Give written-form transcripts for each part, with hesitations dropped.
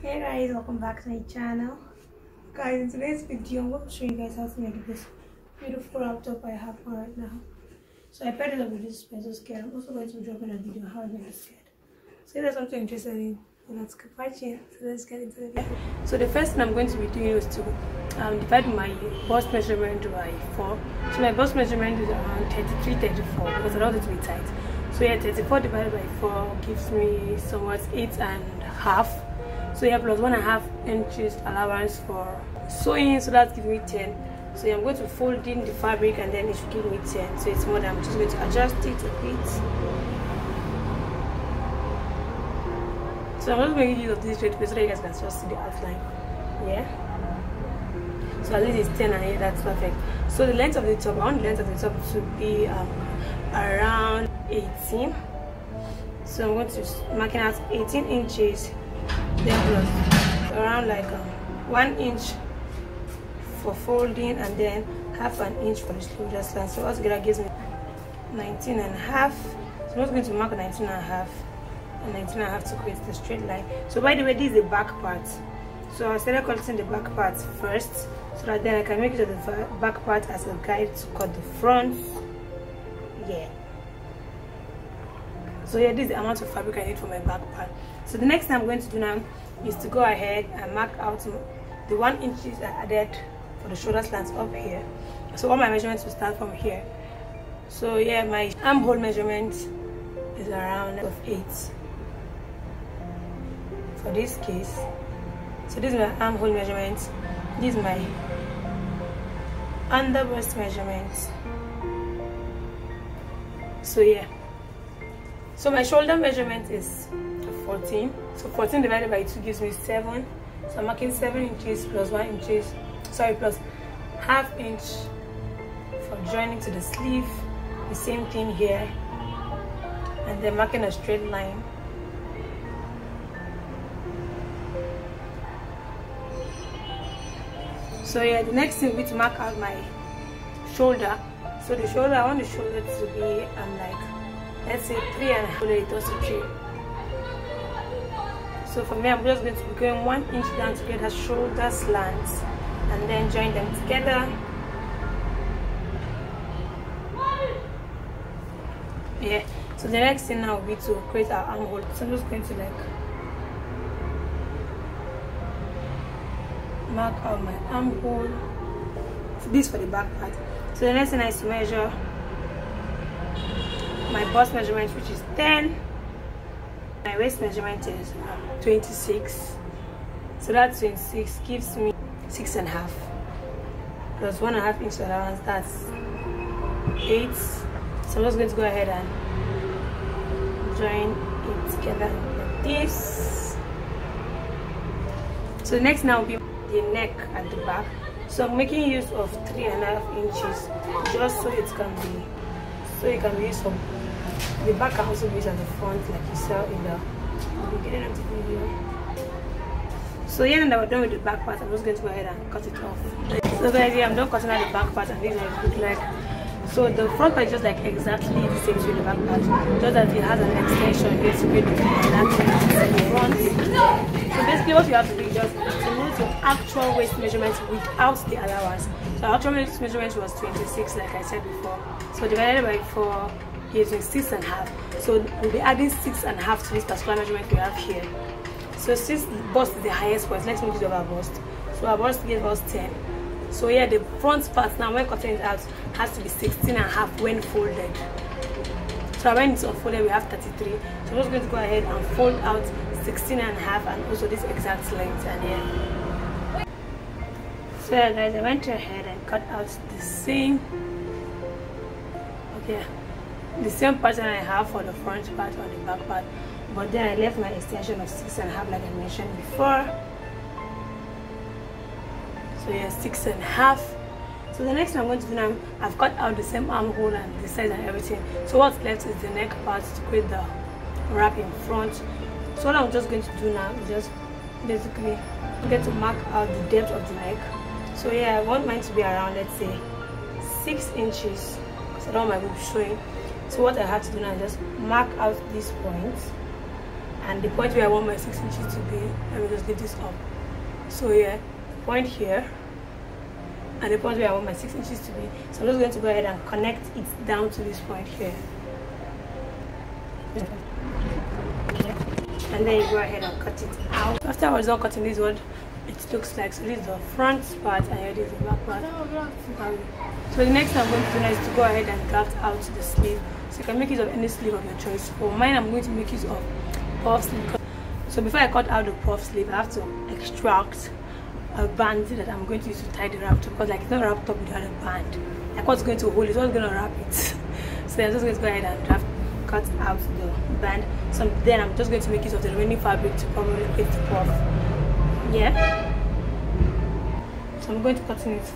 Hey guys, welcome back to my channel. Guys, in today's video I'm going to show you guys how to make this beautiful laptop I have on right now. So I paired it up with this pencil skirt. I'm also going to drop in a video how I make a skirt. So if there's something interested in, let's keep watching. So let's get into the video. So the first thing I'm going to be doing is to divide my bust measurement by 4. So my bust measurement is around 33-34 because I don't want it to be tight. So yeah, 34 divided by 4 gives me somewhat 8.5. So yeah, plus 1.5 inches allowance for sewing, so that gives me 10. So yeah, I'm going to fold in the fabric and then it should give me 10. So it's more than, I'm just going to adjust it a bit. So I'm just making use of this red piece so that you guys can just see the outline. Yeah. So at least it's 10 and yeah, that's perfect. So the length of the top, I want the length of the top to be around 18. So I'm going to mark it as 18 inches. Then plus around like 1 inch for folding and then 1/2 inch for the shoulder slant. So altogether gives me 19.5. So I'm just going to mark 19.5 and 19.5 to create the straight line. So by the way, this is the back part. So I started cutting the back part first so that then I can make it of the back part as a guide to cut the front. Yeah. So yeah, this is the amount of fabric I need for my back part. So the next thing I'm going to do now is to go ahead and mark out the 1 inch I added for the shoulder slants up here. So all my measurements will start from here. So yeah, my armhole measurement is around 8 for this case. So this is my armhole measurement. This is my under bust measurement. So yeah. So my shoulder measurement is 14. So 14 divided by 2 gives me 7. So I'm marking 7 inches plus 1 inch. Sorry, plus 1/2 inch for joining to the sleeve. The same thing here. And then marking a straight line. So yeah, the next thing will be to mark out my shoulder. So the shoulder, I want the shoulder to be like, let's say 3.5 inches. So for me, I'm just going to be going 1 inch down to get her shoulder slants and then join them together. Yeah, so the next thing now will be to create our armhole. So I'm just going to like mark out my armhole. So this for the back part. So the next thing is to measure my bust measurement, which is 10. My waist measurement is 26. So that 26 gives me 6.5 plus 1.5 inch allowance. That's 8. So I'm just going to go ahead and join it together like this. So the next now will be the neck at the back. So I'm making use of 3.5 inches just so it can be, so you can be used for the back, can also be used at the front like you saw in the beginning of the video. So yeah, and I was done with the back part. I'm just going to go ahead and cut it off. So guys, yeah, I'm done cutting out the back part and this is what it looks like. So the front part is just like exactly the same with the back part, just that it has an extension here to create the front. So basically what you have to do is just to move your actual waist measurement without the allowance. So our actual waist measurement was 26 like I said before. So divided by 4 gives me 6.5. So we'll be adding 6.5 to this particular measurement we have here. So since bust is the highest point, let's move it over bust. So our bust gives us 10. So yeah, the front part now when cutting it out has to be 16.5 when folded. So when it's unfolded we have 33. So we're just going to go ahead and fold out 16.5 and also this exact length and yeah. So yeah guys, I went ahead and cut out the same. Okay. The same pattern I have for the front part or the back part, but then I left my extension of 6.5 like I mentioned before. So yeah, 6.5. So the next thing I'm going to do now, I've cut out the same armhole and the size and everything. So what's left is the neck part to create the wrap in front. So what I'm just going to do now is just basically get to mark out the depth of the neck. So yeah, I want mine to be around, let's say, 6 inches. So I don't want my boob showing. So what I have to do now is just mark out these points and the point where I want my 6 inches to be, let me just lift this up. So yeah, point here and the point where I want my 6 inches to be. So I'm just going to go ahead and connect it down to this point here. And then you go ahead and cut it out. After I was done cutting this one, it looks like, so this is the front part and here is the back part. So the next I'm going to do now is to go ahead and cut out the sleeve. So you can make use of any sleeve of your choice. For mine, I'm going to make use of puff sleeve. So before I cut out the puff sleeve, I have to extract a band that I'm going to use to tie the wrap to, because like it's not wrapped up without a band. Like what's going to hold it, what's going to wrap it. So I'm just going to go ahead and cut out the band. So then I'm just going to make use of the remaining fabric to probably get the puff. Yeah. So I'm going to cut in it 4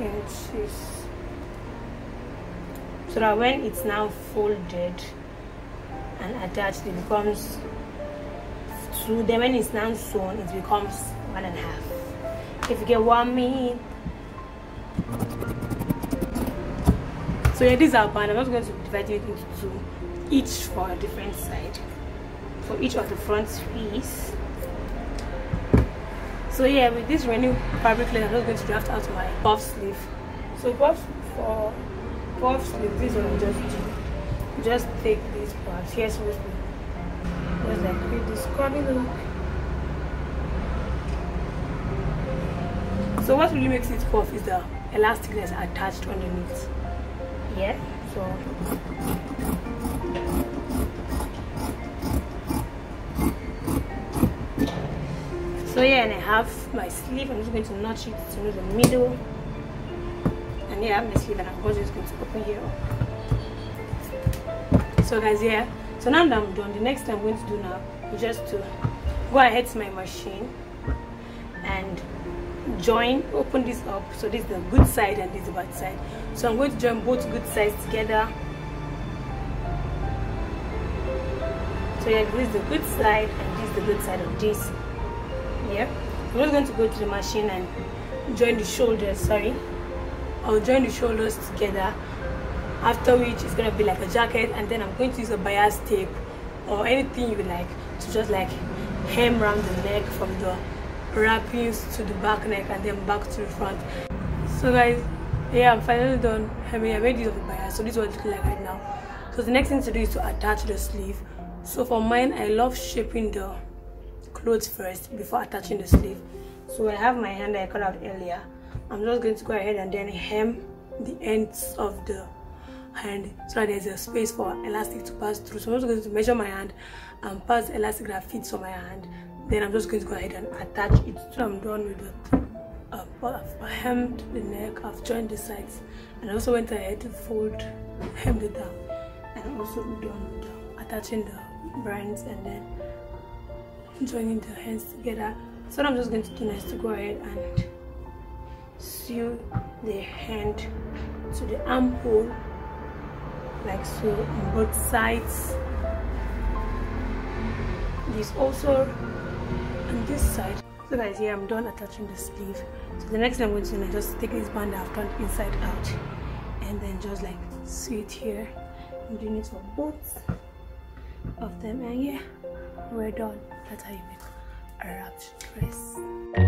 inches. So that when it's now folded and attached, it becomes 2. Then when it's now sewn, it becomes 1.5. If you get what I mean. So yeah, this is our band. I'm just going to divide it into 2, each for a different side, for each of the front piece. So yeah, with this renewed fabric layer, I'm just going to draft out my puff sleeve. So puff sleeve, this one just take this part here, supposed to just like create this curvy look. So what really makes it puff is the elastic that's attached underneath. Yeah, so yeah, and I have my sleeve. I'm just going to notch it to the middle. And yeah, I have my sleeve and I'm just going to open here up. So guys, yeah, so now that I'm done, the next thing I'm going to do now is just to go ahead to my machine and join, open this up. So this is the good side and this is the bad side. So I'm going to join both good sides together. So yeah, this is the good side and this is the good side of this. Yeah, I'm just going to go to the machine and join the shoulders. Sorry, I'll join the shoulders together, after which it's going to be like a jacket, and then I'm going to use a bias tape or anything you would like to just like hem around the neck from the wrappings to the back neck and then back to the front. So guys, yeah, I'm finally done hemming. I made use of the bias, so this is what it looks like right now. So the next thing to do is to attach the sleeve. So for mine, I love shaping the clothes first before attaching the sleeve. So I have my hand that I cut out earlier. I'm just going to go ahead and then hem the ends of the hand so that there's a space for elastic to pass through. So I'm just going to measure my hand and pass the elastic that fits on my hand. Then I'm just going to go ahead and attach it. So I'm done with it. I've hemmed the neck, I've joined the sides, and I also went ahead to fold, hemmed it down, and also done with the, attaching the brands and then joining the hands together. So what I'm just going to do now is to go ahead and sew the hand to the armhole, like so, on both sides. This also on this side. So guys, yeah, I'm done attaching the sleeve. So the next thing I'm going to do is just take this band that I've turned inside out and then just like sew it here. I'm doing it for both of them, and yeah, we're done. That's how you make a wrapped dress.